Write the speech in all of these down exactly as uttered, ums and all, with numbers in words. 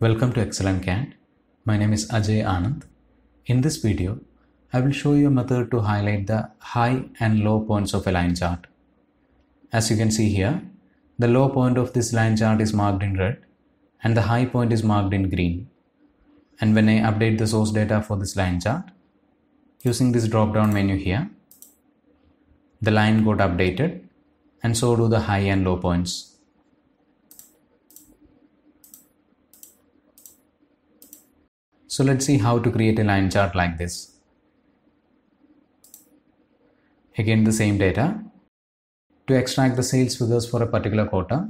Welcome to X L N C A D. My name is Ajay Anand. In this video, I will show you a method to highlight the high and low points of a line chart. As you can see here, the low point of this line chart is marked in red and the high point is marked in green. And when I update the source data for this line chart, using this drop down menu here, the line got updated and so do the high and low points. So let's see how to create a line chart like this. Again, the same data. To extract the sales figures for a particular quarter,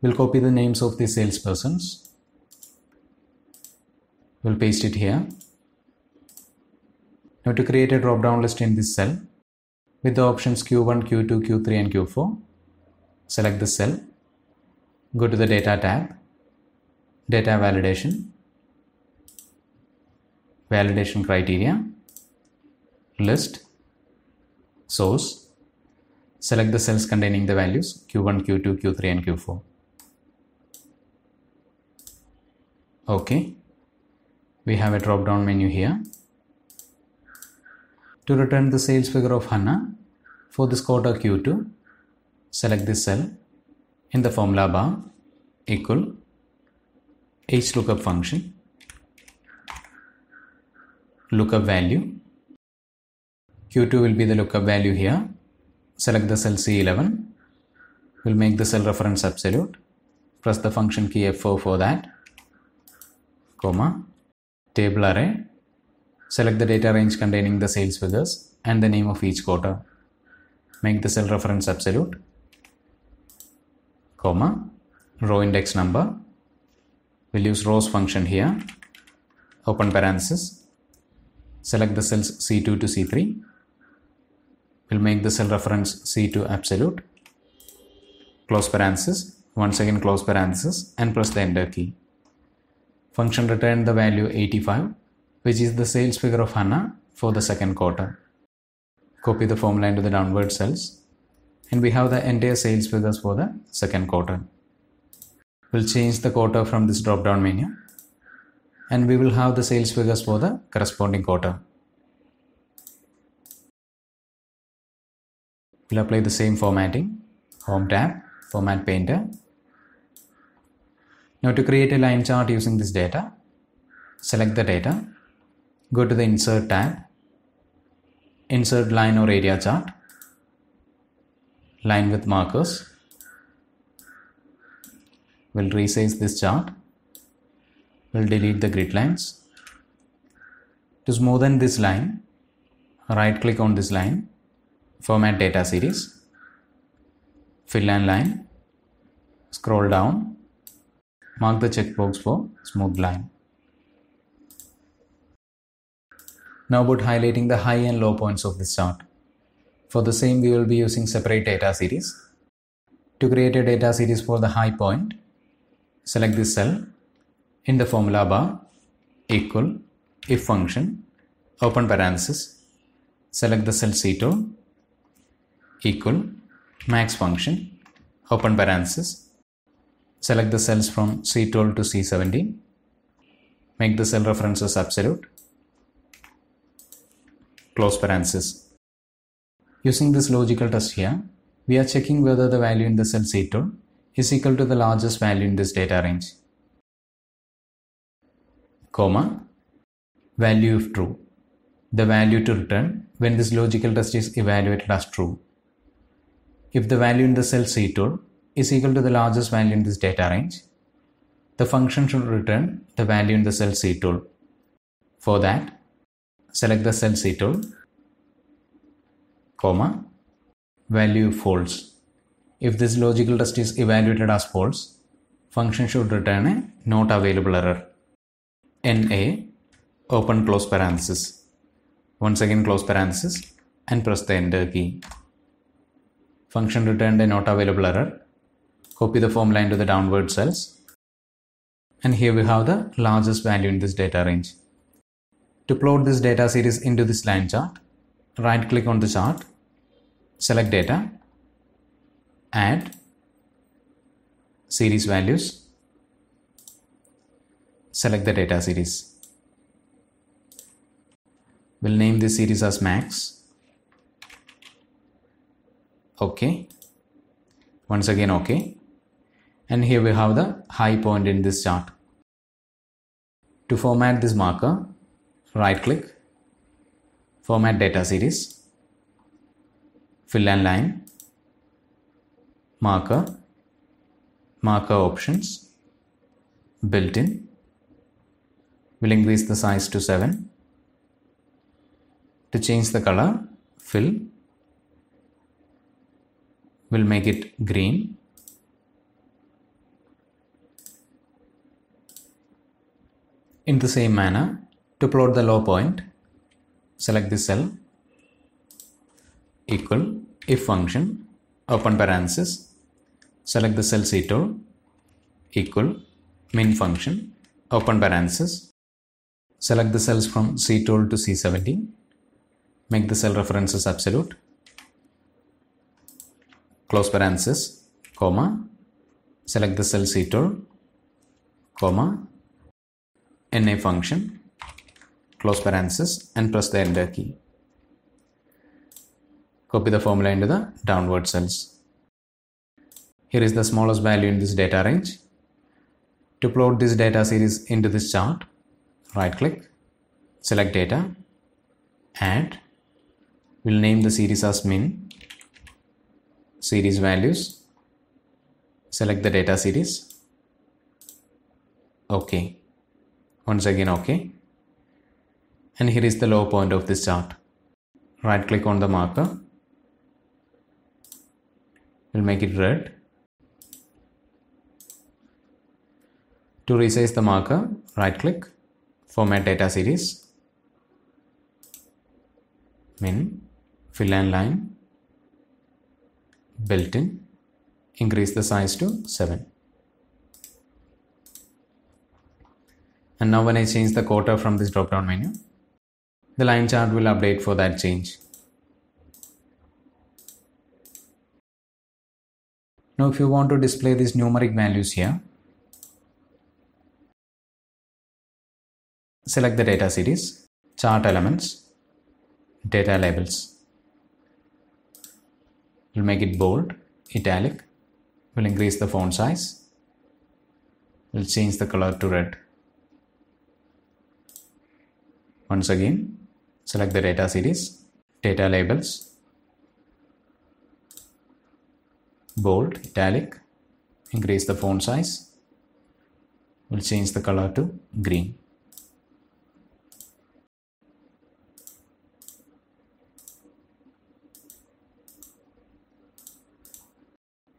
we'll copy the names of the salespersons. We'll paste it here. Now to create a drop-down list in this cell, with the options Q one, Q two, Q three and Q four, select the cell, go to the Data tab, Data Validation, Validation criteria, list, source, select the cells containing the values Q one, Q two, Q three and Q four. Okay, we have a drop down menu here. To return the sales figure of Hannah for this quarter Q two, select this cell in the formula bar equal H lookup function. Lookup value, Q two will be the lookup value here, select the cell C eleven, we'll make the cell reference absolute, press the function key F four for that, comma, table array, select the data range containing the sales figures and the name of each quarter, make the cell reference absolute, comma, row index number, we'll use rows function here, open parenthesis, select the cells C two to C three, we'll make the cell reference C two absolute, close parenthesis, once again close parenthesis and press the enter key. Function returned the value eighty-five, which is the sales figure of Hannah for the second quarter. Copy the formula into the downward cells and we have the entire sales figures for the second quarter. We'll change the quarter from this drop down menu. And we will have the sales figures for the corresponding quarter. We'll apply the same formatting, Home tab, Format Painter. Now to create a line chart using this data, select the data, go to the Insert tab, Insert Line or Area Chart, Line with Markers. We'll resize this chart. We'll delete the grid lines. To smoothen this line, right click on this line, Format Data Series, Fill and Line, scroll down, mark the checkbox for Smooth Line. Now about highlighting the high and low points of this chart. For the same, we will be using separate data series. To create a data series for the high point, select this cell. In the formula bar, equal, if function, open parenthesis, select the cell C two, equal, max function, open parenthesis, select the cells from C twelve to C seventeen, make the cell references absolute, close parenthesis. Using this logical test here, we are checking whether the value in the cell C twelve is equal to the largest value in this data range. Comma, value if true, the value to return when this logical test is evaluated as true. If the value in the cell C twelve is equal to the largest value in this data range, the function should return the value in the cell C twelve. For that, select the cell C twelve, comma, value false. If this logical test is evaluated as false, function should return a not available error. N A, open close parenthesis, once again close parenthesis and press the enter key. Function returned a not available error. Copy the formula into the downward cells and here we have the largest value in this data range. To plot this data series into this line chart, right click on the chart, select data, add, series values. select the data series. We'll name this series as max. Okay. Once again, okay. And here we have the high point in this chart. To format this marker, right click, format data series, fill and line, marker, marker options, built in. We'll increase the size to seven. To change the color, fill. We'll make it green. In the same manner, to plot the low point, select the cell, equal, if function, open parenthesis, select the cell C two, equal, min function, open parenthesis, select the cells from C twelve to C seventeen, make the cell references absolute, close parenthesis, comma, select the cell C twelve, comma, N A function, close parenthesis, and press the enter key. Copy the formula into the downward cells. Here is the smallest value in this data range. To plot this data series into this chart, right click, select data, add. We'll name the series as min, series values, select the data series, OK. Once again, OK. And here is the low point of this chart. Right click on the marker. We'll make it red. To resize the marker, right click, format data series, min, fill and line, built in, increase the size to seven. And now when I change the quarter from this drop down menu, the line chart will update for that change. Now if you want to display these numeric values here, select the data series, chart elements, data labels. We'll make it bold, italic, we'll increase the font size, we'll change the color to red. Once again, select the data series, data labels, bold, italic, increase the font size, we'll change the color to green.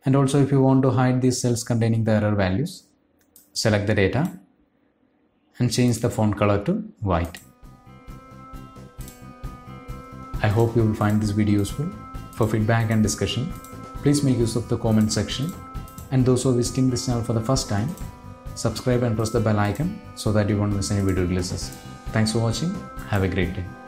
And also if you want to hide these cells containing the error values, select the data and change the font color to white. I hope you will find this video useful. For feedback and discussion, please make use of the comment section, and those who are visiting this channel for the first time, subscribe and press the bell icon so that you won't miss any video releases. Thanks for watching. Have a great day.